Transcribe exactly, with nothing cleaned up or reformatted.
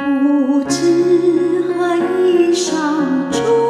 不知何以上。